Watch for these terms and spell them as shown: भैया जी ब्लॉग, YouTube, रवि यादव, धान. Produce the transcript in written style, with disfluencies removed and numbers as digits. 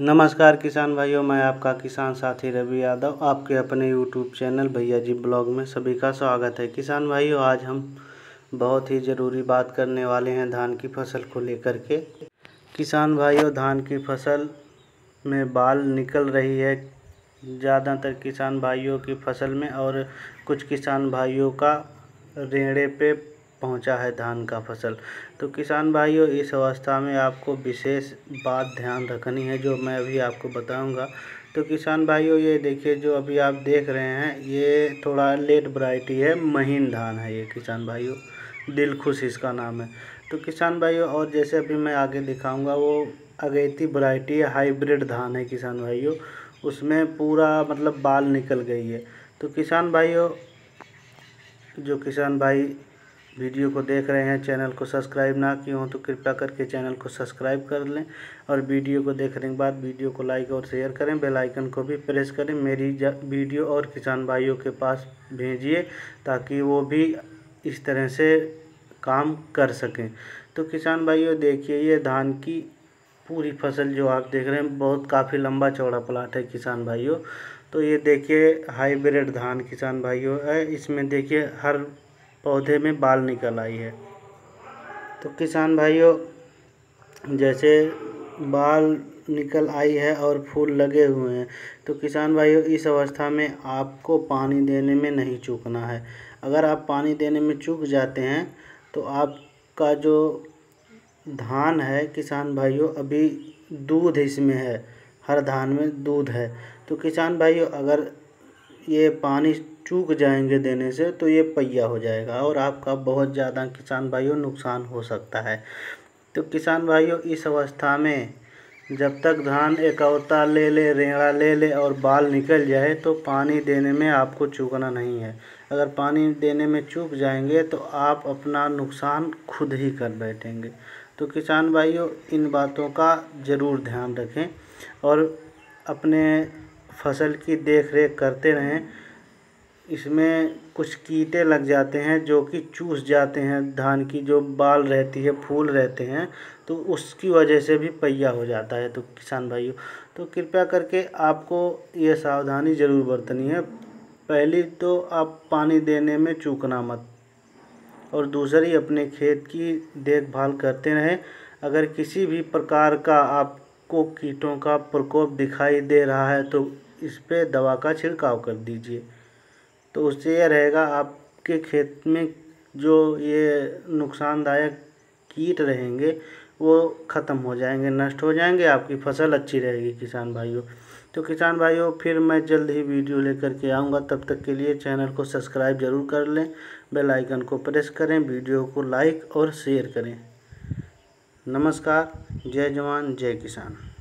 नमस्कार किसान भाइयों, मैं आपका किसान साथी रवि यादव आपके अपने YouTube चैनल भैया जी ब्लॉग में सभी का स्वागत है। किसान भाइयों, आज हम बहुत ही ज़रूरी बात करने वाले हैं धान की फसल को लेकर के। किसान भाइयों, धान की फसल में बाल निकल रही है ज़्यादातर किसान भाइयों की फसल में, और कुछ किसान भाइयों का रेड़े पे पहुंचा है धान का फसल। तो किसान भाइयों, इस अवस्था में आपको विशेष बात ध्यान रखनी है जो मैं अभी आपको बताऊंगा। तो किसान भाइयों, ये देखिए जो अभी आप देख रहे हैं ये थोड़ा लेट वैरायटी है, महीन धान है ये किसान भाइयों, दिल खुश इसका नाम है। तो किसान भाइयों, और जैसे अभी मैं आगे दिखाऊंगा वो अगेती वैरायटी है, हाइब्रिड धान है किसान भाइयों, उसमें पूरा मतलब बाल निकल गई है। तो किसान भाइयों, जो किसान भाई वीडियो को देख रहे हैं चैनल को सब्सक्राइब ना किए हों तो कृपया करके चैनल को सब्सक्राइब कर लें, और वीडियो को देखने के बाद वीडियो को लाइक और शेयर करें, बेल आइकन को भी प्रेस करें। मेरी वीडियो और किसान भाइयों के पास भेजिए ताकि वो भी इस तरह से काम कर सकें। तो किसान भाइयों, देखिए ये धान की पूरी फसल जो आप देख रहे हैं, बहुत काफ़ी लंबा चौड़ा प्लाट है किसान भाइयों। तो ये देखिए हाइब्रिड धान किसान भाइयों है, इसमें देखिए हर पौधे में बाल निकल आई है। तो किसान भाइयों, जैसे बाल निकल आई है और फूल लगे हुए हैं। तो किसान भाइयों, इस अवस्था में आपको पानी देने में नहीं चूकना है। अगर आप पानी देने में चूक जाते हैं तो आपका जो धान है किसान भाइयों, अभी दूध इसमें है, हर धान में दूध है। तो किसान भाइयों, अगर ये पानी चूक जाएंगे देने से तो ये पैया हो जाएगा और आपका बहुत ज़्यादा किसान भाइयों नुकसान हो सकता है। तो किसान भाइयों, इस अवस्था में जब तक धान एकौता ले ले, रेड़ा ले ले और बाल निकल जाए तो पानी देने में आपको चूकना नहीं है। अगर पानी देने में चूक जाएंगे तो आप अपना नुकसान खुद ही कर बैठेंगे। तो किसान भाइयों, इन बातों का ज़रूर ध्यान रखें और अपने फसल की देखरेख करते रहें। इसमें कुछ कीटे लग जाते हैं जो कि चूस जाते हैं धान की जो बाल रहती है, फूल रहते हैं, तो उसकी वजह से भी पैया हो जाता है। तो किसान भाइयों, तो कृपया करके आपको ये सावधानी ज़रूर बरतनी है। पहली तो आप पानी देने में चूकना मत, और दूसरी अपने खेत की देखभाल करते रहें। अगर किसी भी प्रकार का आपको कीटों का प्रकोप दिखाई दे रहा है तो इस पर दवा का छिड़काव कर दीजिए, तो उससे यह रहेगा आपके खेत में जो ये नुकसानदायक कीट रहेंगे वो ख़त्म हो जाएंगे, नष्ट हो जाएंगे, आपकी फसल अच्छी रहेगी किसान भाइयों। तो किसान भाइयों, फिर मैं जल्द ही वीडियो लेकर के आऊँगा, तब तक के लिए चैनल को सब्सक्राइब ज़रूर कर लें, बेल आइकन को प्रेस करें, वीडियो को लाइक और शेयर करें। नमस्कार, जय जवान जय किसान।